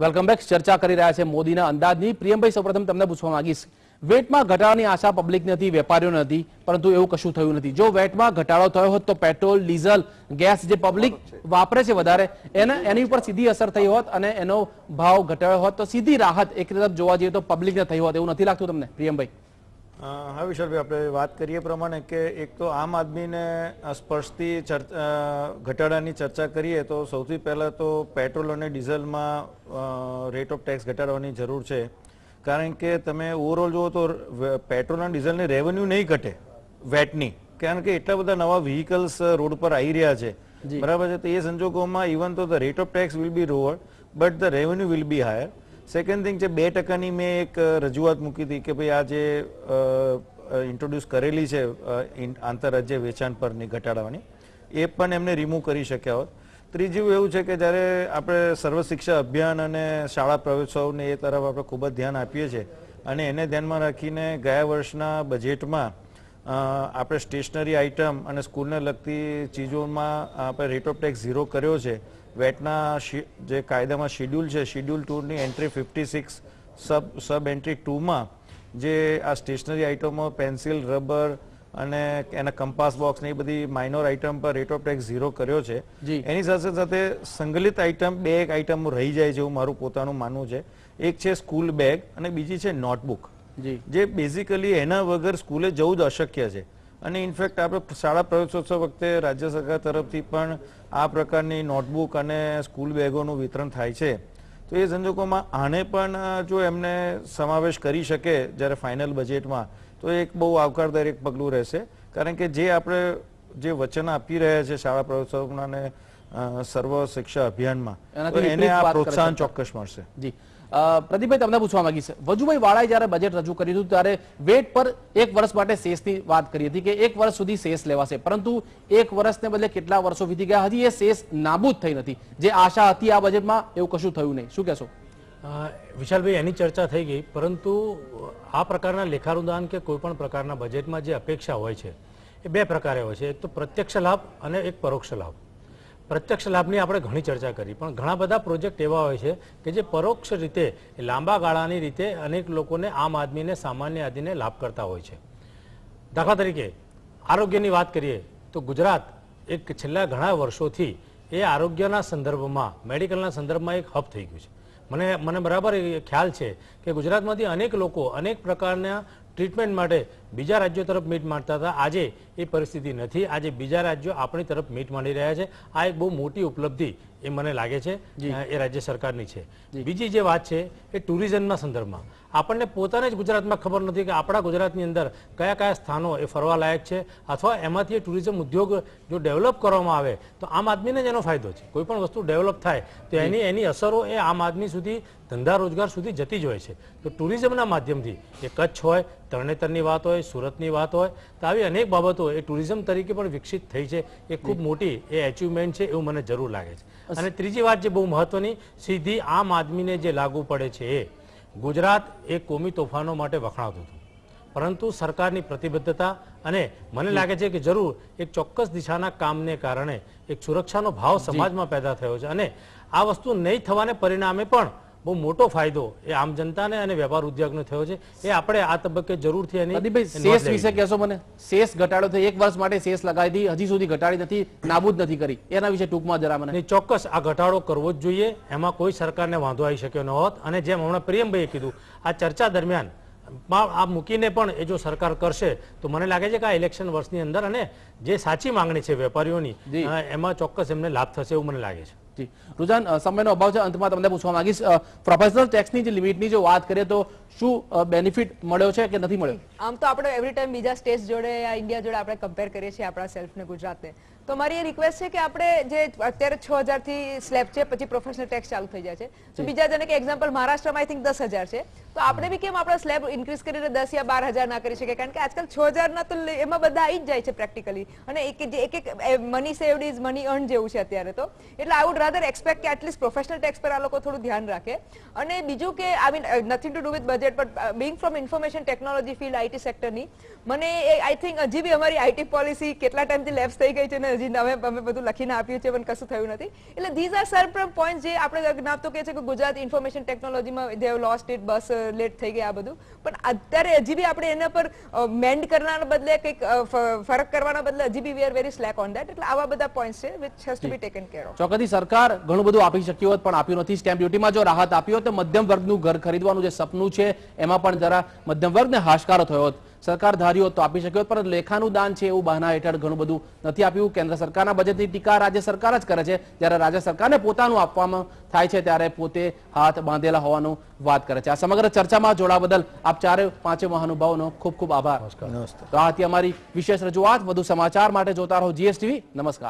Welcome bake. चर्चा कर रहा है मोदी अंदाज की। प्रियमभाई सौप्रथम तमने पूछवा मांगीश, वेट में घटाड़ानी आशा पब्लिक ने थी, वेपारीओ ने थी, परंतु एवं कशुं थयुं नथी। जो वेट में घटाड़ो थयो होत तो पेट्रोल डीजल गैस जो पब्लिक वापरे छे वधारे एनी उपर सीधी असर थई होत अने एनो भाव घटायो होत तो सीधी राहत एक तरफ जोवा जईए तो पब्लिक ने थई होत एवुं नथी लागतुं तमने प्रियमभाई? हाँ विशालभाई, आपणे वात करीए प्रमाणे के एक तो आम आदमी ने स्पर्शथी घटाड़ानी चर्चा करीए तो सौथी पहेला तो पेट्रोल अने डीजल में रेट ऑफ टैक्स घटाड़वानी जरूर छे, कारण के तमे ओवरऑल जो तो पेट्रोल और डीजल ने रेवन्यू नहीं घटे वेटनी, कारण के एटला बधा नवा व्हीकल्स रोड पर आई रह्या छे, बराबर छे। तो ये संजोगों में even though the rate of tax will be lower but the revenue will be higher. Second thing 2% नी मैं एक रजूआत मूकी थी कि भाई आज इंट्रोड्यूस करेली है आंतरराज्य वेचाण पर घटाड़वानी, एमने रिमूव करी शक्या होत। त्रीजु एवं है कि जयरे आपणे सर्व शिक्षा अभियान अने शाला प्रवेशोत्सव ने ए तरफ आपणे खूब ध्यान आपीए छे अने एने ध्यान में राखीने गया वर्षना बजेट में आपणे स्टेशनरी आइटम अने स्कूल ने लगती चीजों में आपणे रेट ऑफ टैक्स 0 कर्यो छे। वेटना जे कायदा में शेड्यूल है शेड्यूल 2 नी एंट्री 56 सब एंट्री 2 में जे आ स्टेशनरी आइटमों पेन्सिल रबर અને એના કંપાસ બોક્સ ને બધી માઇનોર આઇટમ પર રેટ ઓફ ટેક્સ 0 કર્યો છે। એની સાથે સાથે સંગલિત આઇટમ 2 આઇટમ રહી જાય છે એવું મારું પોતાનું માનવું છે। એક છે સ્કૂલ બેગ અને બીજી છે નોટબુક, જે બેઝિકલી એના વગર સ્કૂલે જવું જ અશક્ય છે। અને ઇનફેક્ટ આપણે શાળા પ્રવેશોત્સવ વખતે રાજ્ય સરકાર તરફથી પણ આ પ્રકારની નોટબુક અને સ્કૂલ બેગોનું વિતરણ થાય છે। તો એ સંજોગોમાં આને પણ જો એમને સમાવેશ કરી શકે જ્યારે ફાઇનલ બજેટમાં तो एक बहु आवकारदायक एक पगलू रहेशे, कारण के जे आपणे जे वचन आपी रह्या छे शाळा प्रवेशोत्सवना ने सर्व शिक्षा अभियान में तो एने आ प्रोत्साहन चोक्कस मळशे। जी प्रदीपभाई, तमने पूछवा मांगी छे, वजुभाई वाळाए ज्यारे बजेट रजू कर्युं हतुं त्यारे वेट पर 1 वर्ष माटे सेसनी वात करी हती के 1 वर्ष सुधी सेस लेवाशे, परंतु 1 वर्षने बदले केटला वर्षो वीती गया, हजी ए सेस नाबूद थई नथी। जे आशा हती आ बजेटमां एवुं कशुं थयुं नहीं, शुं कहेशो? विशालभाई, एनी चर्चा थई गई, परंतु आ प्रकारना लेखानुदान के कोईपण प्रकारना बजेटमां जे अपेक्षा होय छे ए बे प्रकारे होय छे। एक तो प्रत्यक्ष लाभ अने एक परोक्ष लाभ। प्रत्यक्ष लाभनी आपणे घणी चर्चा करी, पण घणा बधा प्रोजेक्ट एवा होय छे के जे परोक्ष रीते लांबा गाळानी रीते अनेक लोकोने आम आदमीने सामान्य आदमीने लाभ करता होय छे। दाखला तरीके आरोग्यनी वात करीए तो गुजरात एक छेल्ला घणा वर्षोथी ए आरोग्यना संदर्भमां मेडिकलना संदर्भमां एक हब थई गयुं छे। મને बराबर ख्याल है कि गुजरात में अनेक लोग अनेक प्रकार ट्रीटमेंट माटे बीजा राज्यों तरफ मीट मारता था, आज ये परिस्थिति नहीं। आज बीजा राज्यों अपनी तरफ मीट मारी रहा है। आ एक बहुत मोटी उपलब्धि ए मने लागे छे ए राज्य सरकारनी छे। बीजी जे वात छे ए टूरिज्मना संदर्भमां आपणने पोताने ज गुजरातमां खबर नथी के आपणा गुजरातनी अंदर कया कया स्थानो ए फरवालायक छे अथवा एमांथी टूरिज्म उद्योग जो डेवलप करवामां आवे तो आम आदमीने ज एनो फायदो छे। कोई पण वस्तु डेवलप थाय तो एनी असरो ए आम आदमी सुधी धंधा रोजगार सुधी जती ज होय छे। तो टूरिज्मना माध्यमथी ए कच्छ होय, तरणेतरनी वात होय, सुरतनी वात होय तो आवी अनेक बाबतो ए टूरिज्म तरीके पण विकसित थई छे। ए खूब मोटी ए अचीवमेंट छे एवुं मने जरूर लागे छे। અને ત્રીજી વાત જે બહુ મહત્વની સીધી આમ આદમીને જે લાગુ પડે છે, ગુજરાત એક કોમી તોફાનો માટે વખણાતું હતું, પરંતુ સરકારની પ્રતિબદ્ધતા અને મને લાગે છે કે જરૂર એક ચોક્કસ દિશાના કામને કારણે એક સુરક્ષાનો ભાવ સમાજમાં પેદા થયો છે અને આ વસ્તુ નહીં થવાને પરિણામે પણ બહુ મોટો ફાયદો એ આમ જનતાને અને વેપાર ઉદ્યોગને થયો છે। એ આપણે આ તબક્કે જરૂરથી એની સેસ વિશે કહેશો મને? સેસ ઘટાડો થયો, 1 વર્ષ માટે સેસ લગાવી હતી, હજી સુધી ઘટાડી નથી, નાબૂદ નથી કરી, એના વિશે ટૂંકમાં જરા મને? ચોક્કસ આ ઘટાડો કરવો જ જોઈએ, એમાં કોઈ સરકારને વાંધો આવી શક્યો ન હોત। અને જેમ હમણાં પ્રિયમભાઈએ કીધું, આ ચર્ચા દરમિયાન આ મૂકીને પણ એ જો સરકાર કરશે તો મને લાગે છે કે આ ઇલેક્શન વર્ષની અંદર અને જે સાચી માંગણી છે વેપારીઓની એમાં ચોક્કસ એમને લાભ થશે એવું મને લાગે છે। જી રુઝાન, સમયનો અભાવ છે, અંતમાં તમને પૂછવા માંગીશ, પ્રોફેશનલ ટેક્સની જે લિમિટની જો વાત કરીએ તો શું બેનિફિટ મળ્યો છે કે નથી મળ્યો? આમ તો આપણે એવરી ટાઈમ બીજા સ્ટેટ જોડે યા ઇન્ડિયા જોડે આપણે કમ્પેર કરીએ છીએ આપણા સેલ્ફને, ગુજરાતને। તો મારી એ રિક્વેસ્ટ છે કે આપણે જે અત્યારે 6000 થી સ્લેબ છે, પછી પ્રોફેશનલ ટેક્સ ચાલુ થઈ જાય છે, તો બીજા જને કે એક્ઝામ્પલ મહારાષ્ટ્રમાં આઈ થિંક 10000 છે, તો આપણે બી કેમ આપણો સ્લેબ ઇન્ક્રીઝ કરીને 10 યા 12000 ના કરી શકે? કારણ કે આજકાલ 6000 ના તો એમાં બધા આવી જ જાય છે પ્રેક્ટિકલી, અને એક money saved is money earn જેવું છે અત્યારે તો। એટલે આઈ વુડ રાધર એક્સપેક્ટ કે એટલીસ્ટ પ્રોફેશનલ ટેક્સ પર આ લોકો થોડું ધ્યાન રાખે। અને બીજું કે I mean nothing to do with budget, but being from information technology field IT સેક્ટરની, મને આઈ થિંક હજી બી અમારી આઈટી પોલિસી કેટલા ટાઈમથી લેપ્સ થઈ ગઈ છે ને હજી અમે બધું લખીને આપ્યું છે પણ કશું થયું નથી. એટલે ધીઝ આર સર્પ્રાઇઝ પોઈન્ટ જે આપણે નામ તો કહે છે કે ગુજરાત ઇન્ફોર્મેશન ટેકનોલોજીમાં દે હેવ લોસ્ટ ઇટ, બસ લેટ થઈ ગયા આ બધું, પણ અત્યારે હજી બી આપણે એના પર મેન્ડ કરવાના બદલે કંઈક ફરક કરવાના બદલે હજી બી we are very slack on that. એટલે આવા બધા પોઈન્ટ્સ છે which has to be taken care of. ચોક્કસથી સરકાર ઘણું બધું આપી શક્યું હોત પણ આપ્યું નથી. સ્ટેમ્પ ડ્યુટીમાં જો રાહત આપી હોત તો મધ્યમ વર્ગનું ઘર ખરીદવાનું જે સપનું છે એમાં પણ જરા મધ્યમ વર્ગને હાશકારો થયો હોત. सरकार धारी होत तो आपी शक्यो, पर लेखानुं दान छे एवुं बहाना हेठळ घणुं बधुं नथी आप्युं. केंद्र सरकारना बजेटनी टीका राज्य सरकार ज करे छे, त्यारे राज्य सरकारने पोतानुं आपवामां थाय छे त्यारे पोते हाथ बांधेला होवानुं वात करे छे. आ समग्र चर्चामां जोडावा बदल आप चारे पांचे महानुभावोनो खूब खूब आभार. तो आती अमारी विशेष रजूआत. वधु समाचार माटे जोता रहो जीएसटीवी. नमस्कार.